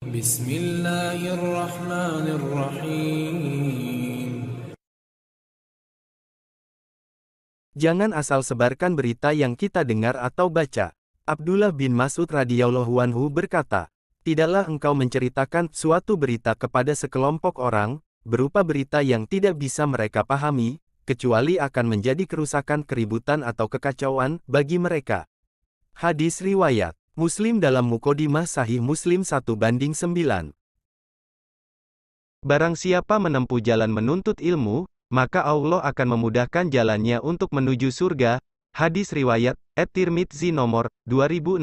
Bismillahirrahmanirrahim. Jangan asal sebarkan berita yang kita dengar atau baca. Abdullah bin Mas'ud radhiyallahu anhu berkata, tidaklah engkau menceritakan suatu berita kepada sekelompok orang, berupa berita yang tidak bisa mereka pahami, kecuali akan menjadi kerusakan, keributan atau kekacauan bagi mereka. Hadis riwayat Muslim dalam Mukodimah Sahih Muslim 1:9. Barang siapa menempuh jalan menuntut ilmu, maka Allah akan memudahkan jalannya untuk menuju surga. Hadis riwayat At-Tirmidzi nomor 2682.